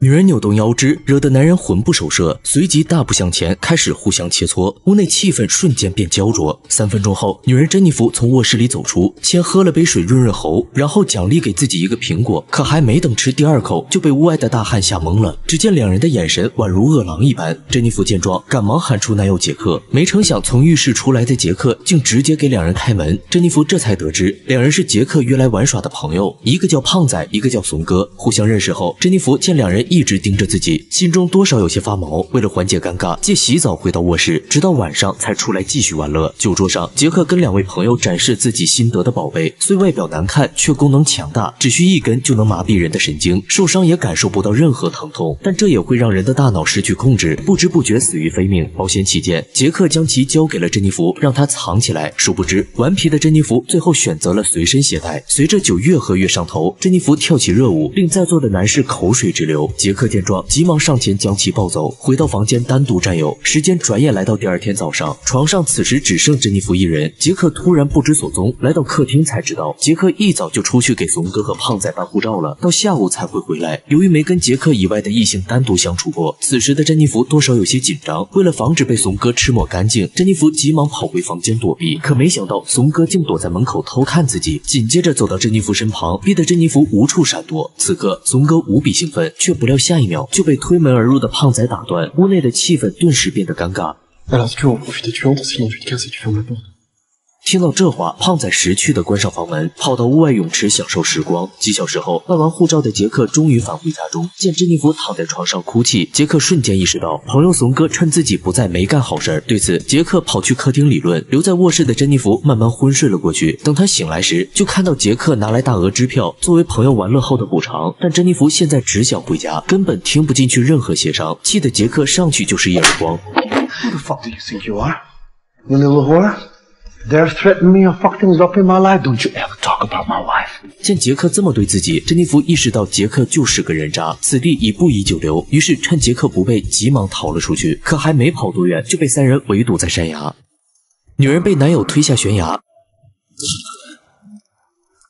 女人扭动腰肢，惹得男人魂不守舍，随即大步向前，开始互相切磋。屋内气氛瞬间变焦灼。3分钟后，女人珍妮弗从卧室里走出，先喝了杯水润润喉，然后奖励给自己一个苹果。可还没等吃第二口，就被屋外的大汉吓懵了。只见两人的眼神宛如饿狼一般。珍妮弗见状，赶忙喊出男友杰克。没成想，从浴室出来的杰克竟直接给两人开门。珍妮弗这才得知，两人是杰克约来玩耍的朋友，一个叫胖仔，一个叫怂哥。互相认识后，珍妮弗见两人一直盯着自己，心中多少有些发毛。为了缓解尴尬，借洗澡回到卧室，直到晚上才出来继续玩乐。酒桌上，杰克跟两位朋友展示自己新得的宝贝，虽外表难看，却功能强大，只需一根就能麻痹人的神经，受伤也感受不到任何疼痛，但这也会让人的大脑失去控制，不知不觉死于非命。保险起见，杰克将其交给了珍妮弗，让她藏起来。殊不知，顽皮的珍妮弗最后选择了随身携带。随着酒越喝越上头，珍妮弗跳起热舞，令在座的男士口水直流。杰克见状，急忙上前将其抱走，回到房间单独占有。时间转眼来到第二天早上，床上此时只剩珍妮弗一人。杰克突然不知所踪，来到客厅才知道，杰克一早就出去给怂哥和胖仔办护照了，到下午才会回来。由于没跟杰克以外的异性单独相处过，此时的珍妮弗多少有些紧张。为了防止被怂哥吃抹干净，珍妮弗急忙跑回房间躲避，可没想到怂哥竟躲在门口偷看自己，紧接着走到珍妮弗身旁，逼得珍妮弗无处闪躲。此刻，怂哥无比兴奋，却不料下一秒就被推门而入的胖仔打断，屋内的气氛顿时变得尴尬。听到这话，胖仔识趣地关上房门，跑到屋外泳池享受时光。几小时后，办完护照的杰克终于返回家中，见珍妮弗躺在床上哭泣，杰克瞬间意识到朋友怂哥趁自己不在没干好事。对此，杰克跑去客厅理论，留在卧室的珍妮弗慢慢昏睡了过去。等他醒来时，就看到杰克拿来大额支票作为朋友玩乐后的补偿，但珍妮弗现在只想回家，根本听不进去任何协商，气得杰克上去就是一耳光。They're threatening me and fuck things up in my life. Don't you ever talk about my wife. 见杰克这么对自己，珍妮弗意识到杰克就是个人渣，此地已不宜久留，于是趁杰克不备，急忙逃了出去。可还没跑多远，就被3人围堵在山崖。女人被男友推下悬崖。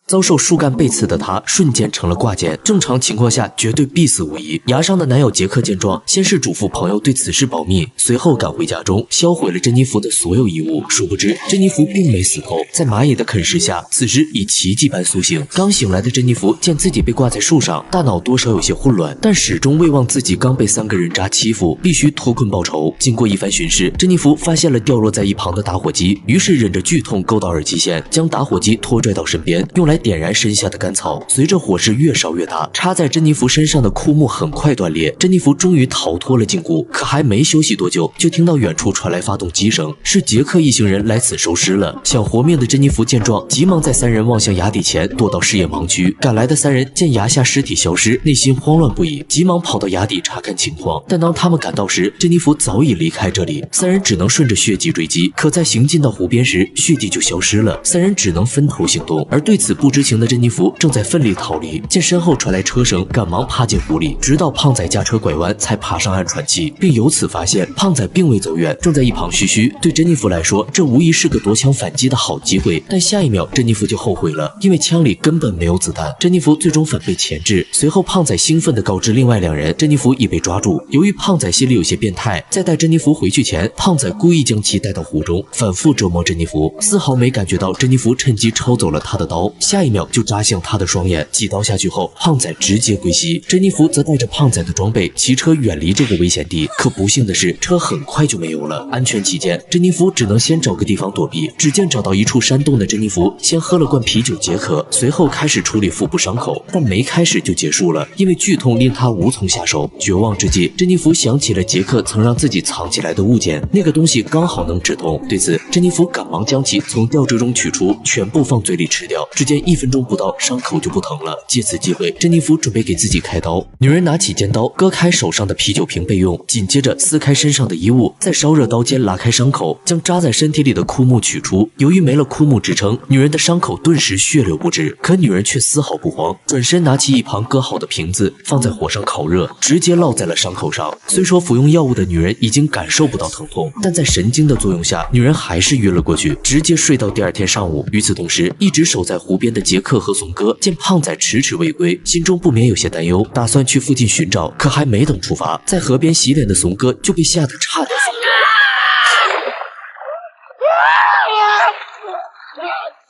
遭受树干背刺的她瞬间成了挂件，正常情况下绝对必死无疑。崖上的男友杰克见状，先是嘱咐朋友对此事保密，随后赶回家中，销毁了珍妮弗的所有遗物。殊不知，珍妮弗并没死透，在蚂蚁的啃食下，此时已奇迹般苏醒。刚醒来的珍妮弗见自己被挂在树上，大脑多少有些混乱，但始终未忘自己刚被3个人渣欺负，必须脱困报仇。经过一番巡视，珍妮弗发现了掉落在一旁的打火机，于是忍着剧痛勾到耳机线，将打火机拖拽到身边，用来点燃身下的干草。随着火势越烧越大，插在珍妮弗身上的枯木很快断裂，珍妮弗终于逃脱了禁锢。可还没休息多久，就听到远处传来发动机声，是杰克一行人来此收尸了。想活命的珍妮弗见状，急忙在3人望向崖底前躲到视野盲区。赶来的3人见崖下尸体消失，内心慌乱不已，急忙跑到崖底查看情况。但当他们赶到时，珍妮弗早已离开这里，3人只能顺着血迹追击。可在行进到湖边时，血迹就消失了，3人只能分头行动。而对此不知情的珍妮弗正在奋力逃离，见身后传来车声，赶忙趴进湖里，直到胖仔驾车拐弯才爬上岸喘气，并由此发现胖仔并未走远，正在一旁嘘嘘。对珍妮弗来说，这无疑是个夺枪反击的好机会，但下一秒珍妮弗就后悔了，因为枪里根本没有子弹。珍妮弗最终反被钳制。随后胖仔兴奋地告知另外2人，珍妮弗已被抓住。由于胖仔心里有些变态，在带珍妮弗回去前，胖仔故意将其带到湖中，反复折磨珍妮弗，丝毫没感觉到珍妮弗趁机抽走了他的刀，下一秒就扎向他的双眼，几刀下去后，胖仔直接归西。珍妮弗则带着胖仔的装备骑车远离这个危险地，可不幸的是，车很快就没有了。安全起见，珍妮弗只能先找个地方躲避。只见找到一处山洞的珍妮弗先喝了罐啤酒解渴，随后开始处理腹部伤口，但没开始就结束了，因为剧痛令他无从下手。绝望之际，珍妮弗想起了杰克曾让自己藏起来的物件，那个东西刚好能止痛。对此，珍妮弗赶忙将其从吊坠中取出，全部放嘴里吃掉。只见1分钟不到，伤口就不疼了。借此机会，珍妮弗准备给自己开刀。女人拿起尖刀，割开手上的啤酒瓶备用，紧接着撕开身上的衣物，再烧热刀尖拉开伤口，将扎在身体里的枯木取出。由于没了枯木支撑，女人的伤口顿时血流不止，可女人却丝毫不慌，转身拿起一旁割好的瓶子，放在火上烤热，直接烙在了伤口上。虽说服用药物的女人已经感受不到疼痛，但在神经的作用下，女人还是晕了过去，直接睡到第2天上午。与此同时，一直守在湖边的杰克和宋哥见胖仔迟迟未归，心中不免有些担忧，打算去附近寻找。可还没等出发，在河边洗脸的宋哥就被吓得差点疯掉。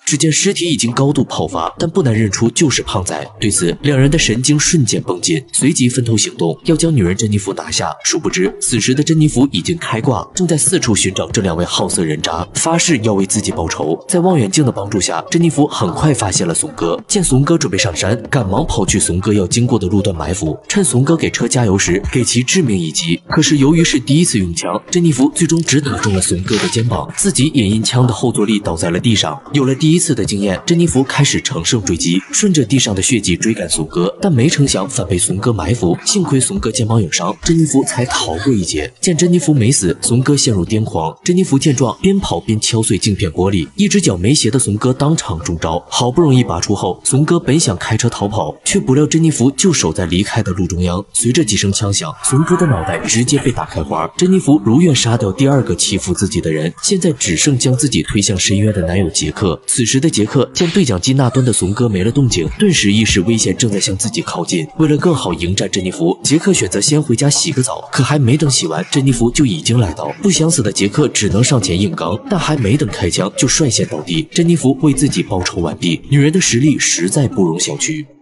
只见尸体已经高度泡发，但不难认出就是胖仔。对此，两人的神经瞬间绷紧，随即分头行动，要将女人珍妮弗拿下。殊不知，此时的珍妮弗已经开挂，正在四处寻找这两位好色人渣，发誓要为自己报仇。在望远镜的帮助下，珍妮弗很快发现了怂哥。见怂哥准备上山，赶忙跑去怂哥要经过的路段埋伏，趁怂哥给车加油时，给其致命一击。可是由于是第一次用枪，珍妮弗最终只打中了怂哥的肩膀，自己也因枪的后坐力倒在了地上。有了第一次的经验，珍妮弗开始乘胜追击，顺着地上的血迹追赶怂哥，但没成想反被怂哥埋伏。幸亏怂哥肩膀有伤，珍妮弗才逃过一劫。见珍妮弗没死，怂哥陷入癫狂。珍妮弗见状，边跑边敲碎镜片玻璃，一只脚没鞋的怂哥当场中招。好不容易拔出后，怂哥本想开车逃跑，却不料珍妮弗就守在离开的路中央。随着几声枪响，怂哥的脑袋直接被打开花。珍妮弗如愿杀掉第二个欺负自己的人，现在只剩将自己推向深渊的男友杰克。此时的杰克见对讲机那端的怂哥没了动静，顿时意识危险正在向自己靠近。为了更好迎战珍妮弗，杰克选择先回家洗个澡。可还没等洗完，珍妮弗就已经来到。不想死的杰克只能上前硬刚，但还没等开枪就率先倒地。珍妮弗为自己报仇完毕，女人的实力实在不容小觑。